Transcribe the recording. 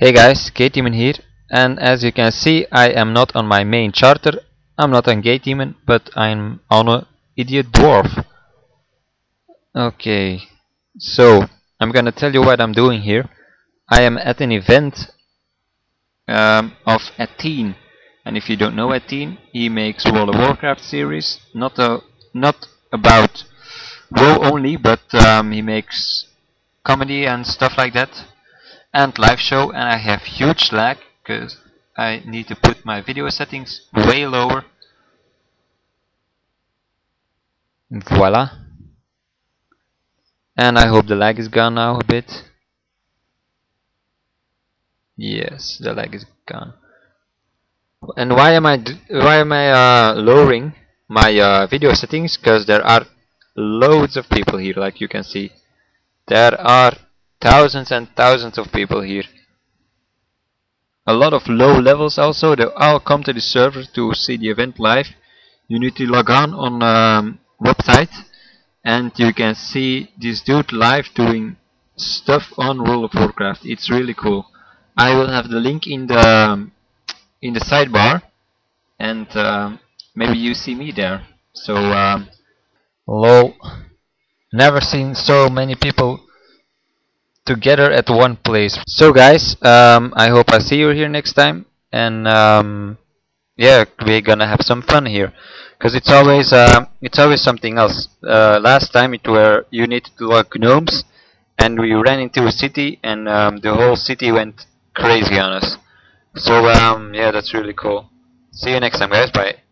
Hey guys, Gatedemon here, and as you can see I am not on my main charter. I'm not on Gatedemon, but I'm on an idiot dwarf. Okay, so I'm gonna tell you what I'm doing here. I am at an event of Athene, and if you don't know Athene, he makes World of Warcraft series, not about WoW only, but he makes comedy and stuff like that, and live show. And I have huge lag because I need to put my video settings way lower. Voila. And I hope the lag is gone now a bit. Yes, the lag is gone. And why am I lowering my video settings? Because there are loads of people here, like you can see. There are thousands and thousands of people here. A lot of low levels also. They all come to the server to see the event live. You need to log on website, and you can see this dude live doing stuff on World of Warcraft. It's really cool. I will have the link in the sidebar, and maybe you see me there. So lol, never seen so many people together at one place. So guys, I hope I see you here next time, and yeah, we're gonna have some fun here, because it's always something else. Last time it were you needed to lock gnomes, and we ran into a city, and the whole city went crazy on us. So yeah, that's really cool. See you next time guys, bye.